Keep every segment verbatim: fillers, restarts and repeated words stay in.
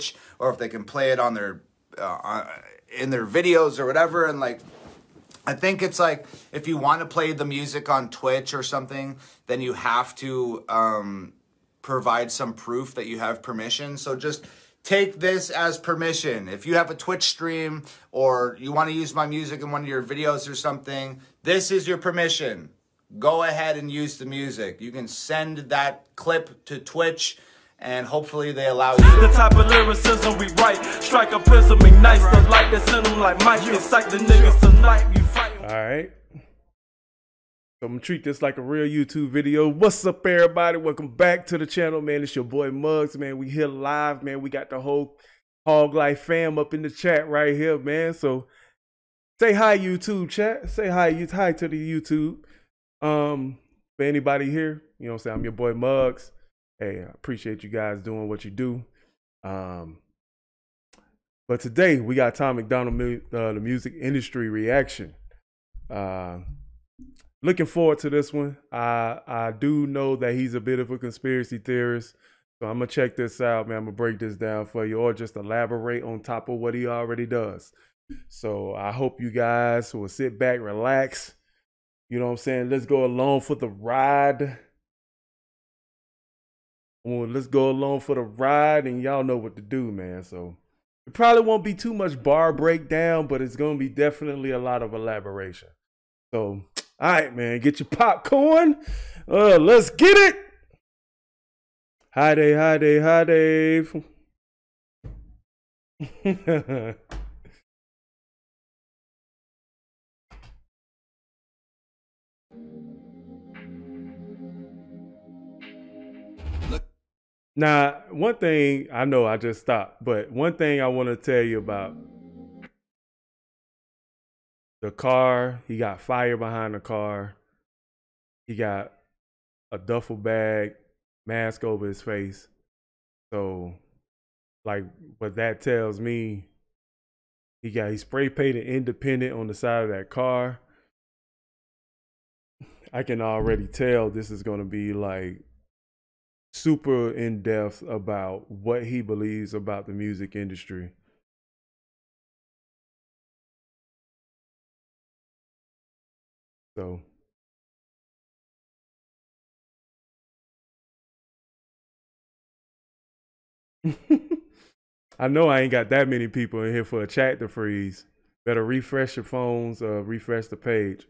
Twitch, or if they can play it on their uh, in their videos or whatever. And like, I think it's like, if you want to play the music on Twitch or something, then you have to um, provide some proof that you have permission. So just take this as permission. If you have a Twitch stream or you want to use my music in one of your videos or something, this is your permission. Go ahead and use the music. You can send that clip to Twitch, and hopefully they allow you. The type of lyricism we write, strike a prism, ignites the light that's in them like Mike. You excite the niggas tonight, you fight. All right. So I'm gonna treat this like a real YouTube video. What's up, everybody? Welcome back to the channel, man. It's your boy Muggs, man. We here live, man. We got the whole Hog Life fam up in the chat right here, man. So say hi, YouTube chat. Say hi, you hi to the YouTube. Um, for anybody here, you know what I'm saying? I'm your boy Muggs. Hey, I appreciate you guys doing what you do. Um, but today we got Tom MacDonald, uh, the music industry reaction. Uh, looking forward to this one. I, I do know that he's a bit of a conspiracy theorist, so I'm gonna check this out, man. I'm gonna break this down for you, or just elaborate on top of what he already does. So I hope you guys will sit back, relax. You know what I'm saying? Let's go along for the ride. Well, let's go along for the ride, and y'all know what to do, man. So it probably won't be too much bar breakdown, but it's going to be definitely a lot of elaboration. So, all right, man, get your popcorn. Uh, let's get it. Hi, Dave, hi, Dave, hi, Dave. Now, one thing I know I just stopped, but one thing I want to tell you about the car. He got fire behind the car. He got a duffel bag, mask over his face. So, like, what that tells me, he got he spray painted independent on the side of that car. I can already tell this is going to be like super in depth about what he believes about the music industry. So I know I ain't got that many people in here for a chat to freeze. Better refresh your phones, uh, refresh the page.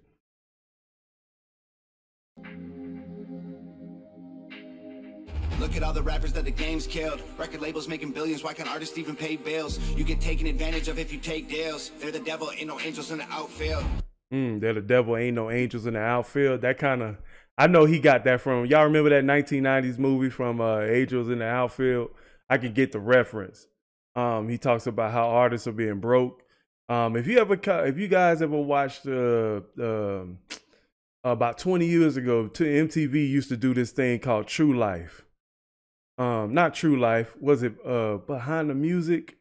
Look at all the rappers that the game's killed. Record labels making billions, why can artists even pay bills? You get taken advantage of if you take deals. They're the devil, ain't no angels in the outfield. Mm, they're the devil, ain't no angels in the outfield. That kind of, I know he got that from, y'all remember that nineteen nineties movie from uh, Angels in the Outfield? I could get the reference. Um, he talks about how artists are being broke. Um, if you ever, if you guys ever watched the, uh, uh, about twenty years ago, M T V used to do this thing called True Life. Um, not True Life, was it uh, Behind the Music?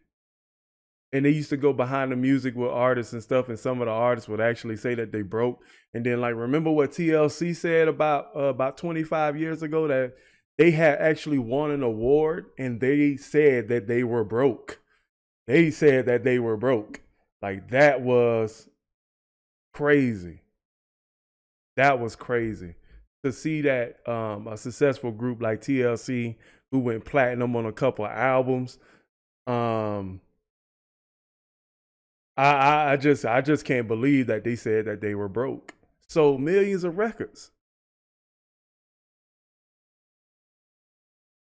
And they used to go behind the music with artists and stuff, and some of the artists would actually say that they broke. And then, like, remember what T L C said about uh, about twenty-five years ago, that they had actually won an award and they said that they were broke. They said that they were broke. Like, that was crazy. That was crazy to see that um, a successful group like T L C, who went platinum on a couple of albums. Um, I, I, I just, I just can't believe that they said that they were broke. Sold millions of records.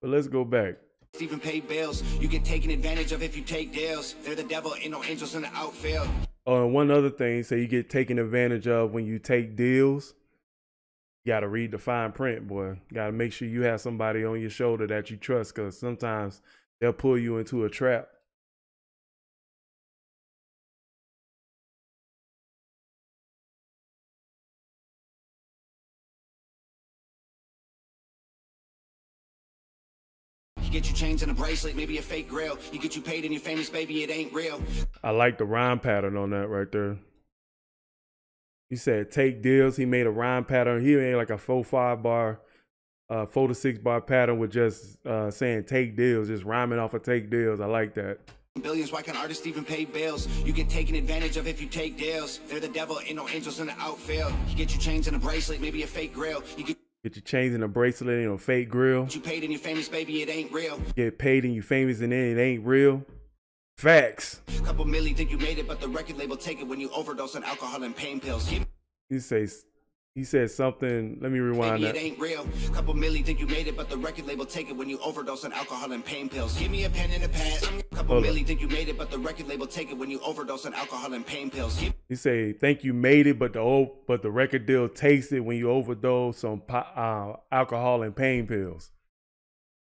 But let's go back. Even pay bills. You get taken advantage of if you take deals. They're the devil, ain't no angels in the outfield. Oh, and one other thing, so you get taken advantage of when you take deals. You got to read the fine print, boy. You got to make sure you have somebody on your shoulder that you trust, because sometimes they'll pull you into a trap. You get your chains and a bracelet, maybe a fake grill. You get you paid and your famous baby, it ain't real. I like the rhyme pattern on that right there. He said, take deals. He made a rhyme pattern. He made like a four, five bar uh, four to six bar pattern with just uh, saying take deals, just rhyming off of take deals. I like that. Billions, why can artists even pay bills? You get taken advantage of if you take deals. They're the devil, ain't no angels in the outfield. You get your chains and a bracelet, maybe a fake grill. You get, get your chains and a bracelet and a fake grill. Get you paid and you're famous, baby, it ain't real. Get paid and you famous and then it ain't real. Facts. Couple million think you made it, but the record label take it when you overdose on alcohol and pain pills. He, he says, he said something. Let me rewind that. It ain't real. Couple million think you made it, but the record label take it when you overdose on alcohol and pain pills. Give me a pen and a pad. Couple million think you made it, but the record label take it when you overdose on alcohol and pain pills. Give he say, think you made it, but the old, but the record deal takes it when you overdose on uh, alcohol and pain pills.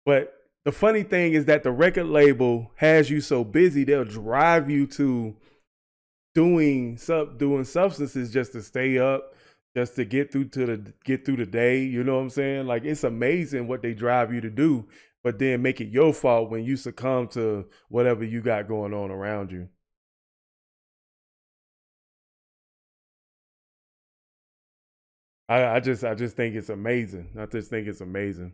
But the funny thing is that the record label has you so busy, they'll drive you to doing sub doing substances just to stay up, just to get through to the get through the day. You know what I'm saying? Like, it's amazing what they drive you to do, but then make it your fault when you succumb to whatever you got going on around you. I, I just I just think it's amazing. I just think it's amazing.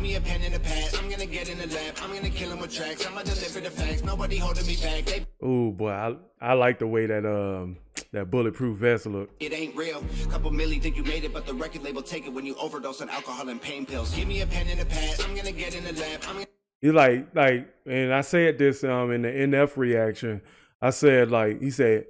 Me a pen and a pad. I'm gonna get in the lab. I'm gonna kill him with tracks. I'm gonna deliver the facts. Nobody holding me back. They... Ooh, boy, I I like the way that um that bulletproof vest look. It ain't real. Couple million think you made it, but the record label take it when you overdose on alcohol and pain pills. Give me a pen and a pad. I'm gonna get in the lab. I'm gonna... He like like, and I said this um in the N F reaction. I said like he said,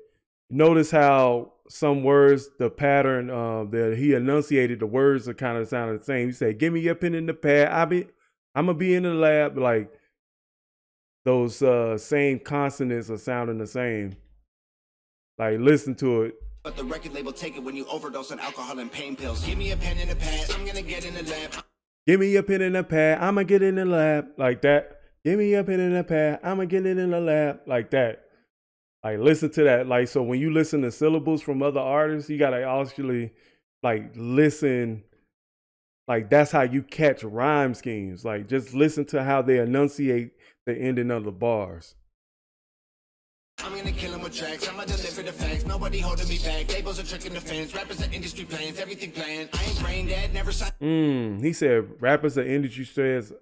notice how some words, the pattern uh, that he enunciated, the words are kind of sounded the same. He said, give me your pen in the pad. I be, I'm going to be in the lab. Like, those uh, same consonants are sounding the same. Like, listen to it. But the record label take it when you overdose on alcohol and pain pills. Give me a pen in the pad. I'm going to get in the lab. Give me your pen in the pad. I'm going to get in the lab. Like that. Give me your pen in the pad. I'm going to get in the lab. Like that. Like, listen to that. Like, so when you listen to syllables from other artists, you got to actually, like, listen. Like, that's how you catch rhyme schemes. Like, just listen to how they enunciate the ending of the bars. I'm gonna kill him with tracks. I'm gonna deliver the facts. Nobody holding me back. Labels are tricking the fans. Rappers are industry plans. Everything planned. I ain't brain dead. Never signed. Mm, he said rappers are industry stress.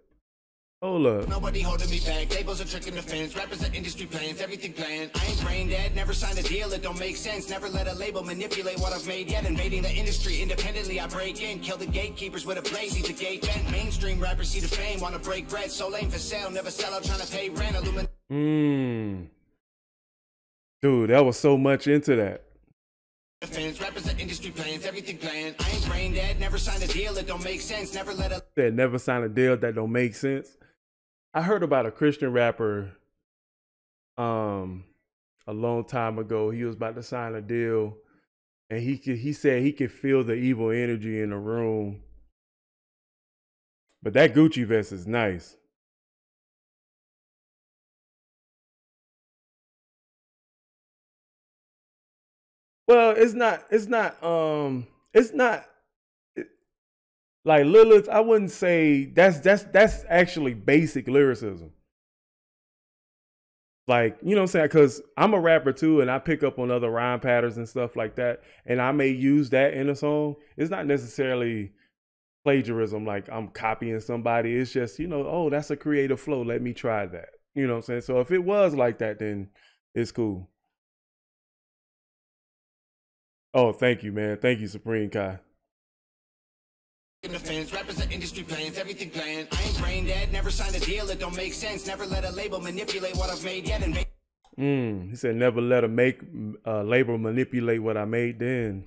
Hold up. Nobody holding me back. Labels are tricking the fans. Rappers are industry plans. Everything planned. I ain't brain dead. Never signed a deal. It don't make sense. Never let a label manipulate what I've made yet. Invading the industry independently. I break in. Kill the gatekeepers with a blaze. Eat the gate bent. Mainstream rappers see the fame. Want to break bread. So lame for sale. Never sell out. Trying to pay rent. Illumin. Mmm. Dude, that was so much into that. Fans, rappers are industry plans. Everything planned. I ain't brain dead. Never signed a deal. It don't make sense. Never let a. Said never sign a deal that don't make sense. I heard about a Christian rapper um, a long time ago. He was about to sign a deal, and he could, he said he could feel the evil energy in the room. But that Gucci vest is nice. Well, it's not. It's not. Um, it's not. Like Lilith, I wouldn't say that's that's that's actually basic lyricism. Like, you know what I'm saying? Because I'm a rapper too, and I pick up on other rhyme patterns and stuff like that, and I may use that in a song. It's not necessarily plagiarism, like I'm copying somebody. It's just, you know, oh, that's a creative flow. Let me try that. You know what I'm saying? So if it was like that, then it's cool. Oh, thank you, man. Thank you, Supreme Kai. The fans, rappers are industry plans, everything planned. I ain't brain dead, never signed a deal, it don't make sense. Never let a label manipulate what I've made yet. And mm, he said, never let a make uh, label manipulate what I made then.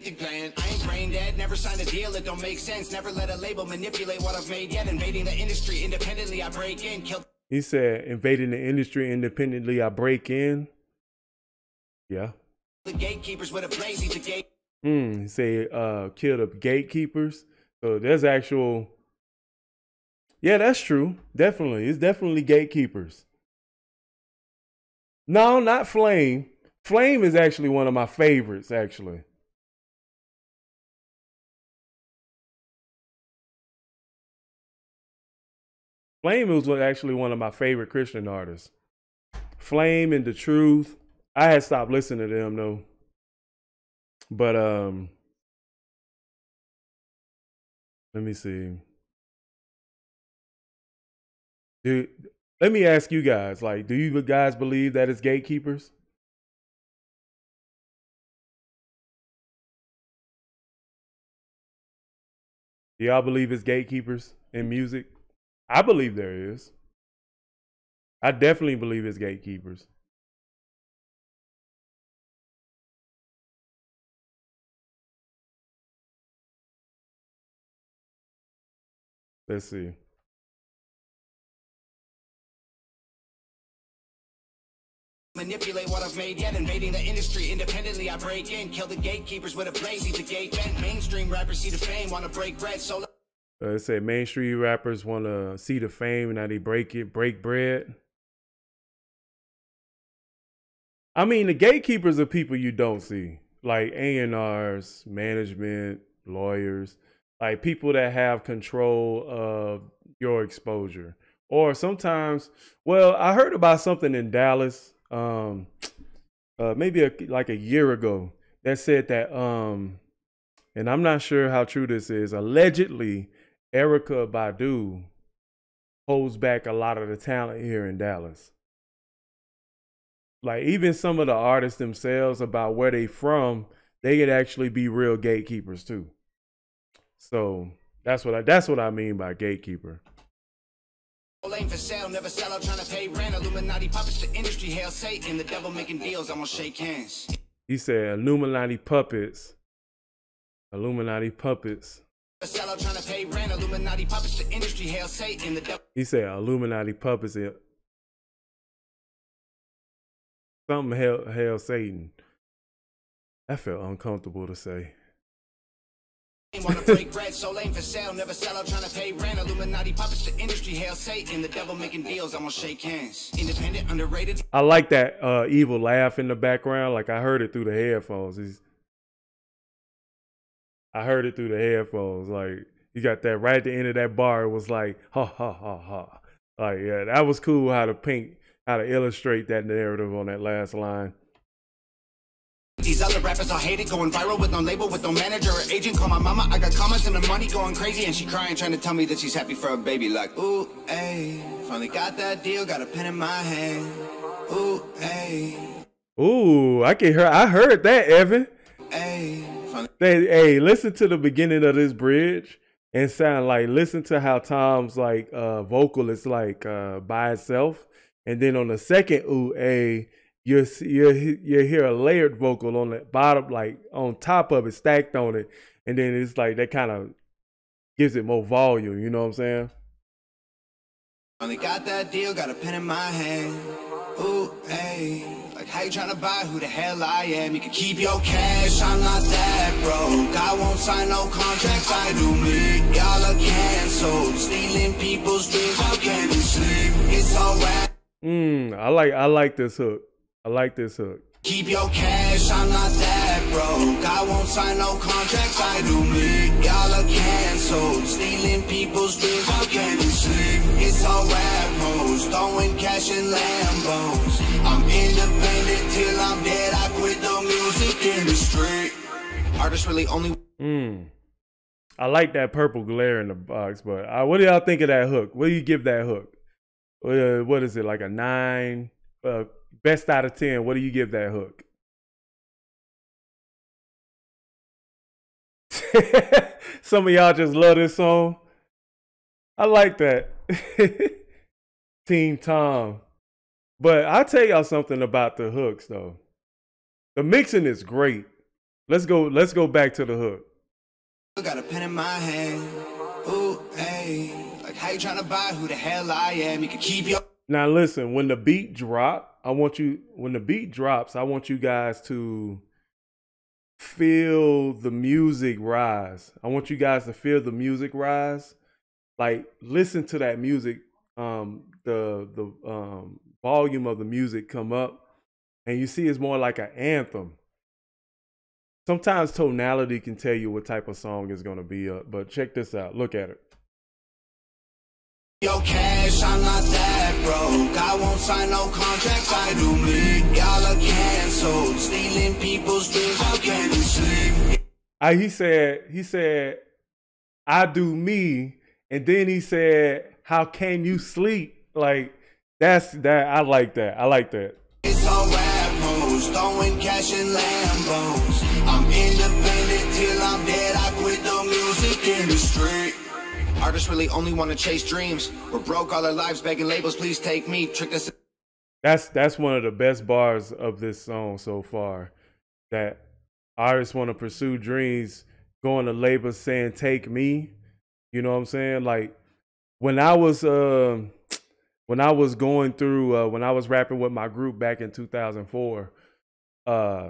Everything planned. I ain't brain dead, never signed a deal, it don't make sense. Never let a label manipulate what I've made yet. Invading the industry independently, I break in. Kill. He said, invading the industry independently, I break in. Yeah. The gatekeepers with a blazy the gate. Mm, say uh kill the gatekeepers. So there's actual, yeah, that's true. Definitely, it's definitely gatekeepers. No, not Flame. Flame is actually one of my favorites, actually. Flame was actually one of my favorite Christian artists. Flame and The Truth. I had stopped listening to them though. But um Let me see. Dude, let me ask you guys, like, do you guys believe that it's gatekeepers? Do y'all believe it's gatekeepers in music? I believe there is. I definitely believe it's gatekeepers. Let's see. Manipulate what I've made, yet invading the industry independently. I break in, kill the gatekeepers with a blaze, eat the gate bent. Mainstream rappers see the fame, want to break bread. So uh, it said mainstream rappers want to see the fame, and now they break it, break bread. I mean, the gatekeepers are people you don't see, like A and R's, management, lawyers, like people that have control of your exposure. Or sometimes, well, I heard about something in Dallas, um, uh, maybe a, like a year ago, that said that, um, and I'm not sure how true this is, allegedly, Erykah Badu holds back a lot of the talent here in Dallas. Like, even some of the artists themselves, about where they from, they could actually be real gatekeepers too. So that's what I, that's what I mean by gatekeeper. Lane for sale, never sell out, trying to pay rent. Illuminati puppets, the industry, hail Satan, the devil making deals. I'm gonna shake hands. He said, Illuminati puppets. Illuminati puppets. Sell out, trying to pay rent. Illuminati puppets, the industry, hail Satan, the devil. He said, Illuminati puppets. It. Something hail, hail Satan. That felt uncomfortable to say. Wanna break bread, so lame for sale, never sell out, trying to pay rent. Illuminati puppets, the industry, hail Satan, the devil making deals. I'm gonna shake hands. Independent, underrated. I like that uh evil laugh in the background. Like, I heard it through the headphones. He's, I heard it through the headphones. Like, you got that right at the end of that bar. It was like, ha ha ha ha. Like, yeah, that was cool how to paint, how to illustrate that narrative on that last line. These other rappers are hated, going viral with no label, with no manager or agent. Call my mama, I got comments and the money going crazy, and she crying, trying to tell me that she's happy for a baby. Like, ooh, hey, finally got that deal, got a pen in my hand. Ooh, hey. Ooh, I can hear. I heard that, Evan. Hey, finally. Hey, hey, listen to the beginning of this bridge and sound like. Listen to how Tom's like uh, vocal is like uh, by itself, and then on the second ooh, hey. You you you hear a layered vocal on the bottom, like on top of it, stacked on it, and then it's like that kind of gives it more volume. You know what I'm saying? Only got that deal, got a pen in my hand. Ooh, hey, like how you trying to buy who the hell I am? You can keep your cash, I'm not that broke. I won't sign no contracts, I do me. Y'all are canceled, stealing people's dreams. How can you sleep? It's alright. Mmm, I like I like this hook. I like this hook. Keep your cash, I'm not that broke. I won't sign no contracts, I do me. Y'all are canceled, stealing people's dreams. How can you sleep? It's all rap hoes, throwing cash in Lambos. I'm independent till I'm dead. I quit the music industry. Artists really only. Mmm. I like that purple glare in the box, but uh, what do y'all think of that hook? What do you give that hook? Uh, what is it, like a nine? Uh, Best out of ten, what do you give that hook? Some of y'all just love this song. I like that. Team Tom. But I'll tell y'all something about the hooks though. The mixing is great. Let's go, let's go back to the hook. I got a pen in my hand. Ooh, hey. Like how you trying to buy who the hell I am? You can keep your. Now listen, when the beat drops, I want you, when the beat drops, I want you guys to feel the music rise. I want you guys to feel the music rise. Like, listen to that music, um, the, the um, volume of the music come up, and you see it's more like an anthem. Sometimes tonality can tell you what type of song is going to be up, but check this out. Look at it. Yo cash, I'm not that broke. I won't sign no contracts, I do me. Y'all are canceled, stealing people's dreams. How can you sleep? I, he said, he said, I do me. And then he said, how can you sleep? Like, that's that. I like that. I like that. It's all rap moves, throwing cash and Lambos. I'm independent till I'm dead. I quit the music industry. Artists really only want to chase dreams. We're broke all our lives begging labels, please take me. Trick us. That's that's one of the best bars of this song so far. That artists want to pursue dreams, going to labels saying take me. You know what I'm saying? Like when I was uh, when I was going through uh, when I was rapping with my group back in two thousand four, uh,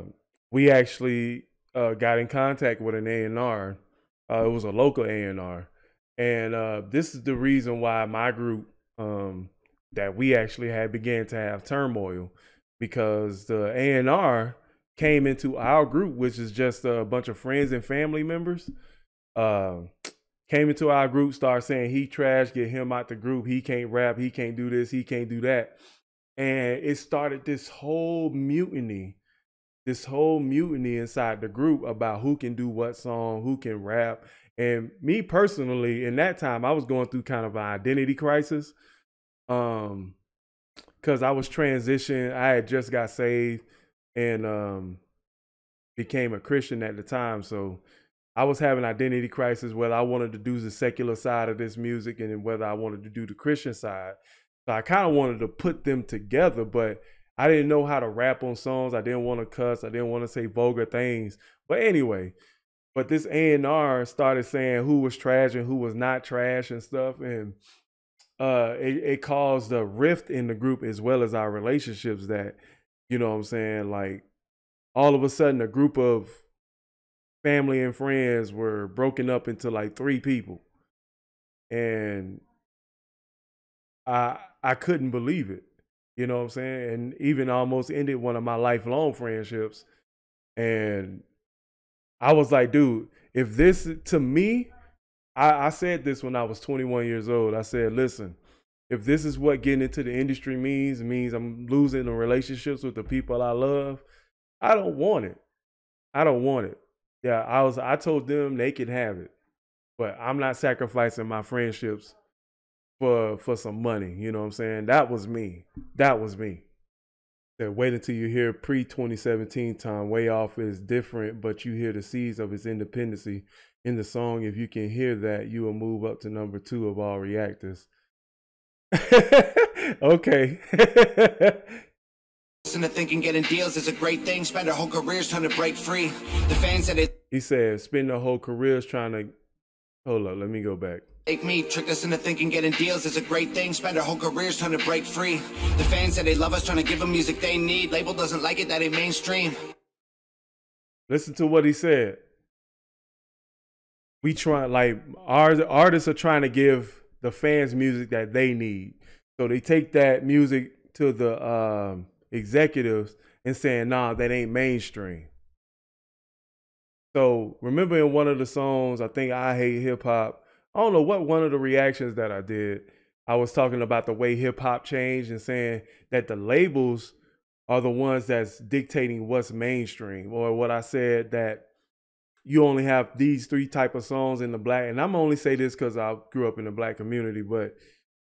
we actually uh, got in contact with an A and R. Uh, it was a local A and R. And uh, this is the reason why my group um, that we actually had began to have turmoil, because the A and R came into our group, which is just a bunch of friends and family members, uh, came into our group, started saying he trash, get him out the group, he can't rap, he can't do this, he can't do that. And it started this whole mutiny, this whole mutiny inside the group about who can do what song, who can rap. And me personally, in that time, I was going through kind of an identity crisis, um, because I was transitioning. I had just got saved and um, became a Christian at the time. So I was having an identity crisis, whether I wanted to do the secular side of this music and whether I wanted to do the Christian side. So I kind of wanted to put them together, but I didn't know how to rap on songs. I didn't want to cuss. I didn't want to say vulgar things. But anyway. But this A and R started saying who was trash and who was not trash and stuff. And uh, it, it caused a rift in the group as well as our relationships that, you know what I'm saying? Like all of a sudden a group of family and friends were broken up into like three people. And I, I couldn't believe it. You know what I'm saying? And even almost ended one of my lifelong friendships. And I was like, dude, if this to me, I, I said this when I was twenty-one years old. I said, listen, if this is what getting into the industry means, means I'm losing the relationships with the people I love, I don't want it. I don't want it. Yeah, I was. I told them they could have it, but I'm not sacrificing my friendships for for some money. You know what I'm saying? That was me. That was me. That wait until you hear pre twenty seventeen Tom. Way Off is different, but you hear the seeds of his independency in the song. If you can hear that, you will move up to number two of all reactors. Okay. Listen to thinking getting deals is a great thing. Spend our whole careers trying to break free. The fans that it. He said, spend our whole careers trying to. Hold up, let me go back. Take me, trick us into thinking getting deals is a great thing. Spend our whole careers trying to break free. The fans said they love us, trying to give them music they need. Label doesn't like it, that ain't mainstream. Listen to what he said. We try, like, our artists are trying to give the fans music that they need. So they take that music to the um, executives and saying, nah, that ain't mainstream. So remember in one of the songs, I think I Hate Hip Hop, I don't know what one of the reactions that I did, I was talking about the way hip hop changed and saying that the labels are the ones that's dictating what's mainstream, or what I said that you only have these three type of songs in the black. And I'm only say this because I grew up in the black community, but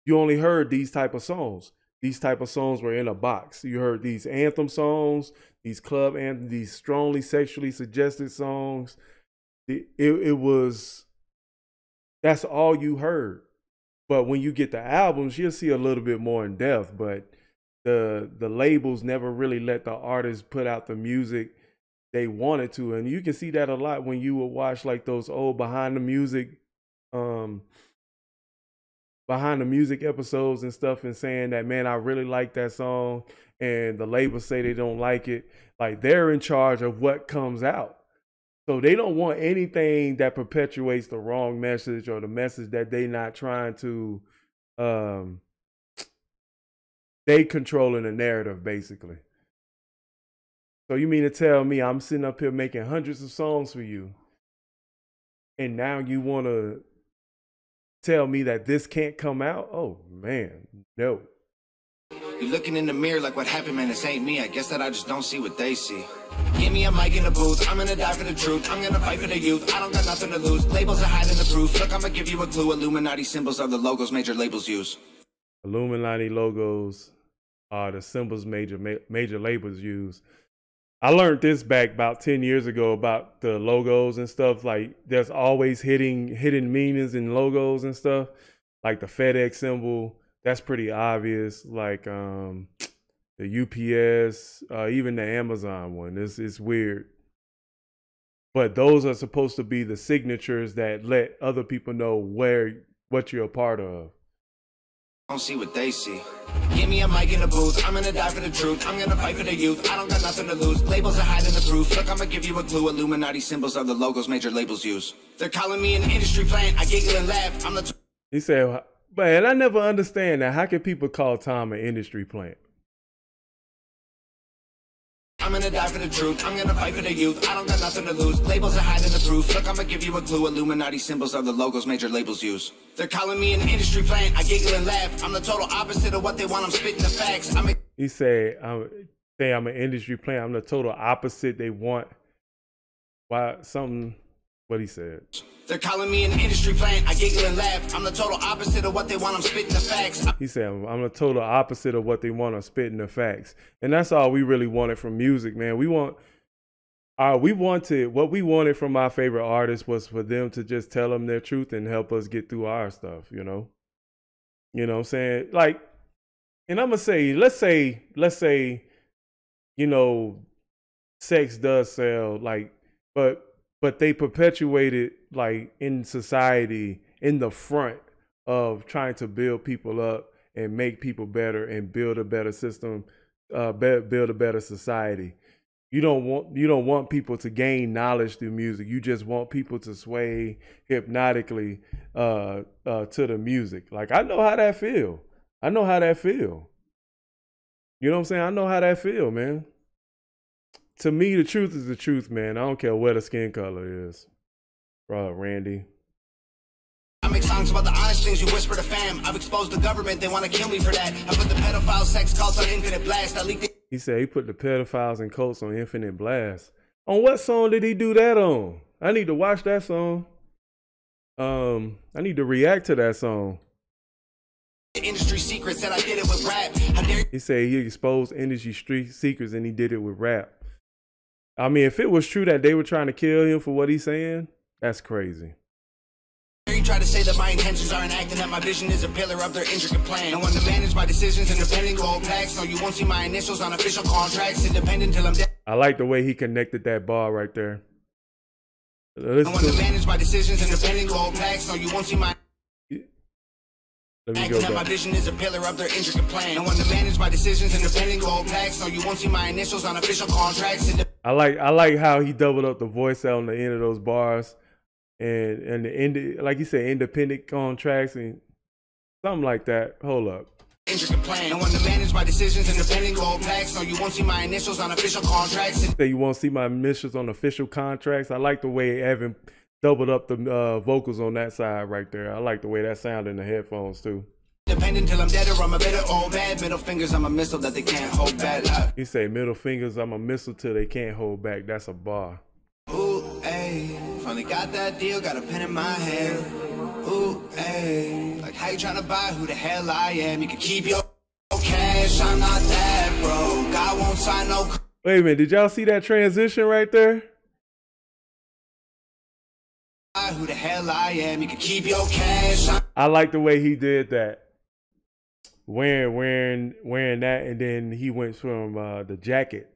you only heard these type of songs. These type of songs were in a box. You heard these anthem songs, these club anthems, these strongly sexually suggested songs. It, it, it was... That's all you heard. But when you get the albums, you'll see a little bit more in depth, but the the labels never really let the artists put out the music they wanted to. And you can see that a lot when you would watch like those old Behind the Music um Behind the Music episodes and stuff, and saying that, man, I really like that song, and the labels say they don't like it. Like, they're in charge of what comes out. So they don't want anything that perpetuates the wrong message or the message that they not trying to, um, they controlling the narrative basically. So you mean to tell me I'm sitting up here making hundreds of songs for you, and now you want to tell me that this can't come out? Oh man, no. You're looking in the mirror like what happened, man, this ain't me. I guess that I just don't see what they see. Give me a mic in the booth, I'm gonna die for the truth. I'm gonna fight for the youth, I don't got nothing to lose. Labels are hiding the proof, look, I'm gonna give you a clue. Illuminati symbols are the logos major labels use. Illuminati logos are the symbols major ma major labels use. I learned this back about ten years ago about the logos and stuff. Like, there's always hidden, hidden meanings in logos and stuff. Like the FedEx symbol, that's pretty obvious. Like um, the U P S, uh, even the Amazon one, it's, it's weird. But those are supposed to be the signatures that let other people know where, what you're a part of. I don't see what they see. Give me a mic in the booth, I'm gonna die for the truth. I'm gonna fight for the youth, I don't got nothing to lose. Labels are hiding the proof, look, I'm gonna give you a clue. Illuminati symbols are the logos major labels use. They're calling me an industry plant, I giggle and laugh. I'm the He said, man, I never understand that. How can people call Tom an industry plant? I'm gonna die for the truth, I'm gonna fight for the youth, I don't got nothing to lose. Labels are hiding the proof, look, I'm gonna give you a clue. Illuminati symbols are the logos major labels use. They're calling me an industry plant, I giggle and laugh. I'm the total opposite of what they want, I'm spitting the facts. I'm a he said, I'm, say I'm an industry plant, I'm the total opposite they want. Why, something, what he said. They're calling me an industry plant, I giggle and laugh. I'm the total opposite of what they want, I'm spitting the facts. I'm he said, I'm the total opposite of what they want, I'm spitting the facts. And that's all we really wanted from music, man. We want... Uh, we wanted, what we wanted from our favorite artists was for them to just tell them their truth and help us get through our stuff, you know? You know what I'm saying? Like, and I'm gonna say, let's say, let's say, you know, sex does sell, like, but, but they perpetuated, like, in society, in the front of trying to build people up and make people better and build a better system, uh, be, build a better society. You don't want you don't want people to gain knowledge through music. You just want people to sway hypnotically uh, uh, to the music. Like, I know how that feel. I know how that feel. You know what I'm saying? I know how that feel, man. To me, the truth is the truth, man. I don't care what the skin color is. Bro, Randy. I make songs about the honest things you whisper to fam. I've exposed the government. They want to kill me for that. I put the pedophile sex cults on infinite blast. I leaked it. He said he put the pedophiles and cults on infinite blast. On what song did he do that on? I need to watch that song. Um, I need to react to that song. The industry secrets that I did it with rap. How dare he said he exposed industry street secrets and he did it with rap. I mean, if it was true that they were trying to kill him for what he's saying, that's crazy. You try to say that my intentions aren't acting, that my vision is a pillar of their intricate plan. I want to manage my decisions independent gold packs, so you won't see my initials on official contracts, independent till I'm dead. I like the way he connected that bar right there. Let's I want to manage my decisions independent gold packs, so you won't see my Let me go back. My vision is a pillar of their intricate plan. I want to manage my decisions independent gold packs, so you won't see my initials on official contracts. I like I like how he doubled up the voice out on the end of those bars. And and the end, like you said, independent contracts and something like that. Hold up. Intricate plan. I want to manage my decisions independent gold packs, so you won't see my initials on official contracts. So you won't see my initials on official contracts. I like the way Evan doubled up the uh, vocals on that side right there. I like the way that sounded in the headphones too. Independent till I'm dead or I'm a bitter old bad. Middle fingers, I'm a missile that they can't hold back. I he say middle fingers, I'm a missile till they can't hold back. That's a bar. Ooh, ayy. Finally got that deal, got a pen in my hand. Ooh, ayy. Like, how you trying to buy who the hell I am? You can keep your cash, I'm not that broke. I won't sign no. Wait a minute, did y'all see that transition right there? Who the hell I am? You can keep your cash. I'm I like the way he did that. Wearing, wearing, wearing that, and then he went from uh, the jacket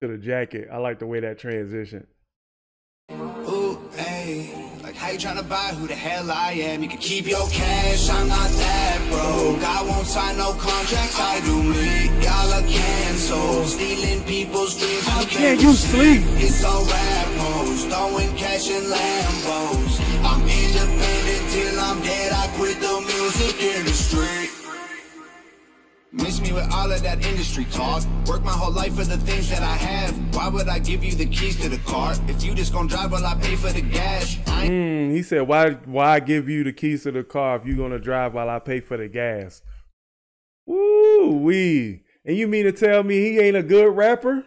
to the jacket. I like the way that transition. Ooh, hey, like how you trying to buy who the hell I am? You can keep your cash, I'm not that broke. I won't sign no contracts, I do me. Y'all are canceled, stealing people's dreams. How can you sleep? It's all rap hoes, throwing cash in Lambos. I'm independent till I'm dead, I quit the music industry. Miss me with all of that industry talk. Work my whole life for the things that I have. Why would I give you the keys to the car if you just gonna drive while I pay for the gas? Mm, he said, why why give you the keys to the car if you gonna drive while I pay for the gas? Woo wee. And you mean to tell me he ain't a good rapper?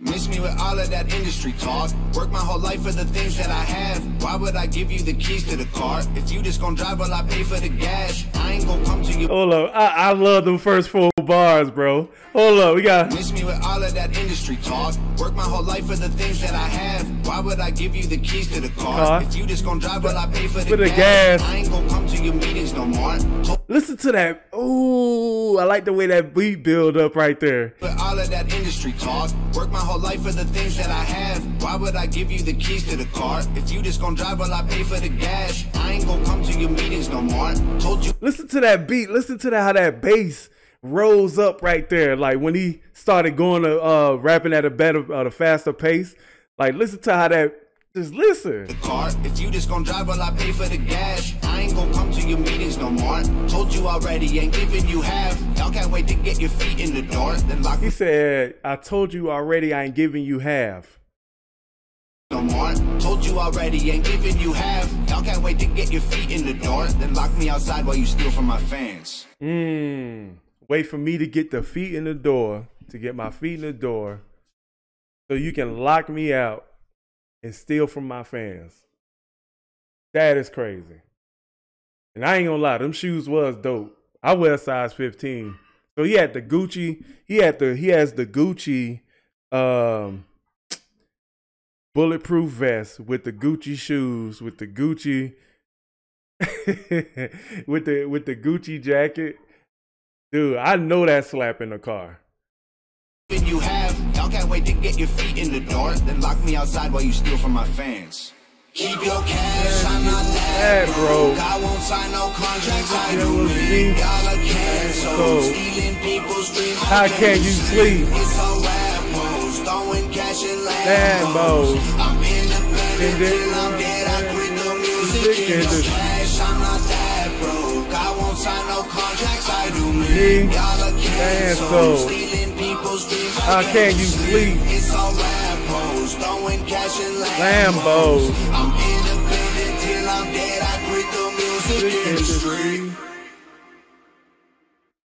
Miss me with all of that industry talk. Work my whole life for the things that I have. Why would I give you the keys to the car? If you just gonna drive while I pay for the gas, I ain't gonna come to you. Hold up, I, I love them first four bars, bro. Hold up, we got. Miss me with all of that industry talk. Work my whole life for the things that I have. Why would I give you the keys to the car? Car. If you just gonna drive while I pay for the, for the gas, gas, I ain't gonna come to your meetings no more. Listen to that. Ooh, I like the way that beat build up right there. With all of that industry talk. Work my whole life for the things that I have. Why would I give you the keys to the car? If you just gonna drive while I pay for the gas, I ain't gonna come to your meetings no more. Told you. Listen to that beat. Listen to that, how that bass rose up right there. Like when he started going to uh, rapping at a better, at a faster pace. Like listen to how that. Just listen. The car. If you just gonna drive while I pay for the gas, I ain't gonna come to your meetings no more. Told you already, ain't giving you half. Y'all can't wait to get your feet in the door. Then lock. He said, "I told you already, I ain't giving you half." No more. Told you already, ain't giving you half. Y'all can't wait to get your feet in the door. Then lock me outside while you steal from my fans. Mmm. Wait for me to get the feet in the door, to get my feet in the door, so you can lock me out. And steal from my fans. That is crazy. And I ain't gonna lie, them shoes was dope. I wear a size fifteen. So he had the Gucci, he had the he has the Gucci um bulletproof vest with the Gucci shoes, with the Gucci with the with the Gucci jacket. Dude, I know that slap in the car. You have, y'all can't wait to get your feet in the door. Then lock me outside while you steal from my fans. Keep your cash, I'm not that broke. I won't sign no contracts, I don't need dollar cash. So stealing people's dreams, how can you sleep? It's a rap mode, throwing cash in Lambos. I'm independent till I'm dead, I quit the music. Keep your cash, I'm not that broke. I won't sign no contracts, I do need dollar cash. So stealing. How can you sleep? It's all Lambos, throwing cash in Lambos. I'm independent till I'm dead. I quit the music industry.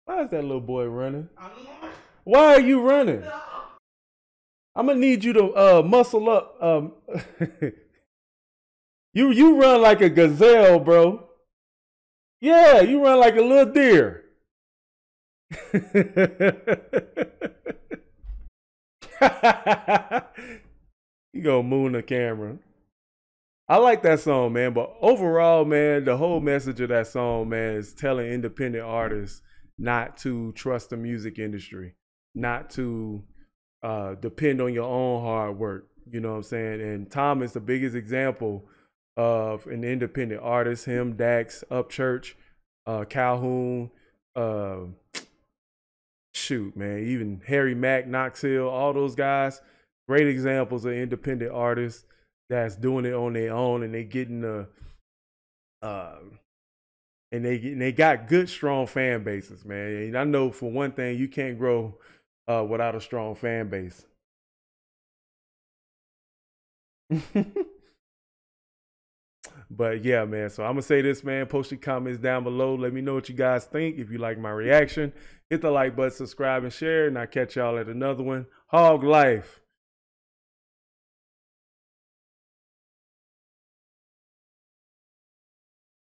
Why is that little boy running? Why are you running? I'm gonna need you to uh, muscle up. Um, you you run like a gazelle, bro. Yeah, you run like a little deer. You go moon the camera. I like that song, man, but overall, man, the whole message of that song, man, is telling independent artists not to trust the music industry, not to uh depend on your own hard work, you know what I'm saying? And Tom is the biggest example of an independent artist. Him, Dax Upchurch, uh Calhoun, uh shoot, man, even Harry Mack, Knox Hill, all those guys, great examples of independent artists that's doing it on their own, and they getting the, uh, and they and they got good, strong fan bases, man. And I know for one thing, you can't grow uh, without a strong fan base. But yeah, man, so I'm gonna say this, man. Post your comments down below. Let me know what you guys think. If you like my reaction, hit the like button, subscribe, and share. And I'll catch y'all at another one. Hog Life.